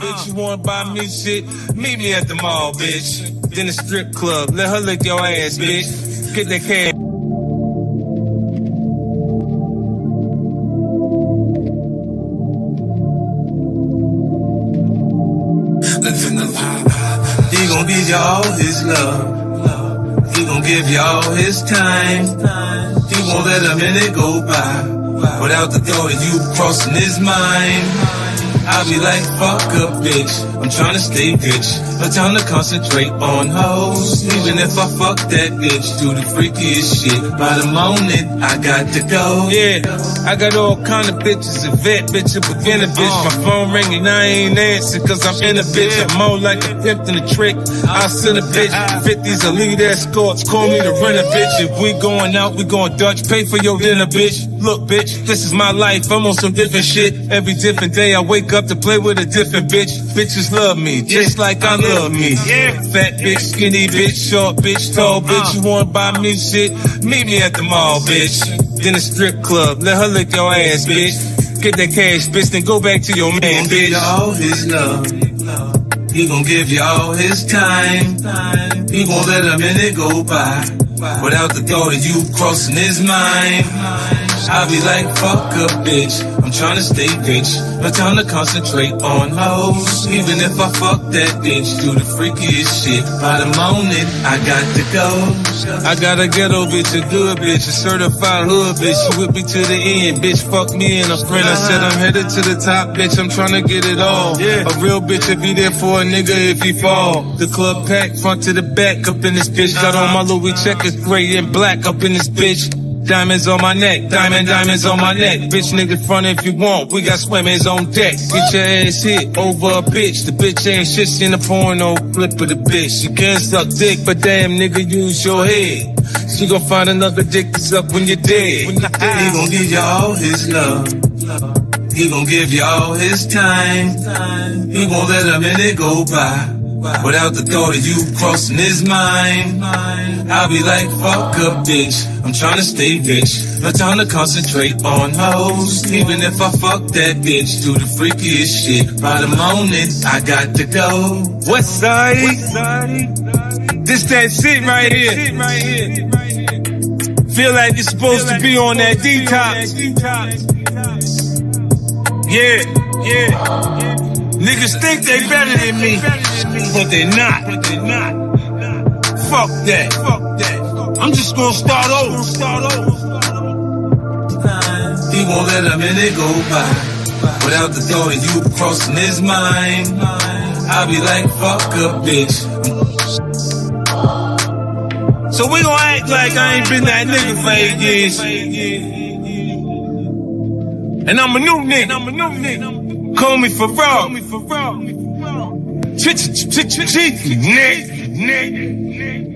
Bitch, you wanna buy me shit? Meet me at the mall, bitch. Then the strip club. Let her lick your ass, bitch. Get that cash. He gon' give y'all his love. He gon' give y'all his time. He won't let a minute go by without the thought of you crossing his mind. I be like, fuck a bitch, I'm tryna stay rich, but time to concentrate on hoes. Even if I fuck that bitch, do the freakiest shit, by the moment I got to go. Yeah, I got all kind of bitches, a vet bitch, a beginner bitch. My phone ringing, I ain't answer, cause I'm in a bitch. I'm more like a pimp than a trick. I send a bitch, 50s, a lead escorts, call me the runner bitch. If we going out, we going Dutch, pay for your dinner bitch. Look bitch, this is my life, I'm on some different shit. Every different day I wake up to play with a different bitch. Bitches love me, just like I love me. Fat bitch, skinny bitch, short bitch, tall bitch. You wanna buy me shit? Meet me at the mall, bitch. Then the strip club, let her lick your ass, bitch. Get that cash, bitch, then go back to your man, bitch. He gon' give you all his love. He gon' give you all his time. He won't let a minute go by without the thought of you crossing his mind. I be like, fuck a bitch, I'm tryna stay rich, but time to concentrate on hoes. Even if I fuck that bitch, do the freakiest shit, by the moment I got to go. I got a ghetto bitch, a good bitch, a certified hood bitch. She with me to the end, bitch, fuck me and a friend. I said I'm headed to the top, bitch, I'm tryna get it all. A real bitch, if he there for a nigga if he fall. The club packed, front to the back, up in this bitch. Got on my Louis checkers, gray and black, up in this bitch. Diamonds on my neck, diamonds on my neck. Bitch nigga front if you want, we got swimmers on deck. Get your ass hit over a bitch. The bitch ain't shit, she in a porno flip of the bitch. She can suck dick, but damn nigga use your head. She gon' find another dick that's up when you're dead. He gon' give you all his love. He gon' give you all his time. He won't let a minute go by without the thought of you crossing his mind. I be like, fuck a bitch, I'm tryna stay rich, but time to concentrate on hoes. Even if I fuck that bitch, do the freakiest shit, by the moment I got to go. West Side, this that shit right here. Feel like you're supposed to be on that detox. Yeah. Niggas think they better than me, but they not. Fuck that. I'm just gonna start over. He won't let a minute go by without the thought of you crossing his mind. I be like, fuck a bitch. So we gon' act like I ain't been that nigga for 8 years. And I'm a new nigga. Call me for raw. Nick.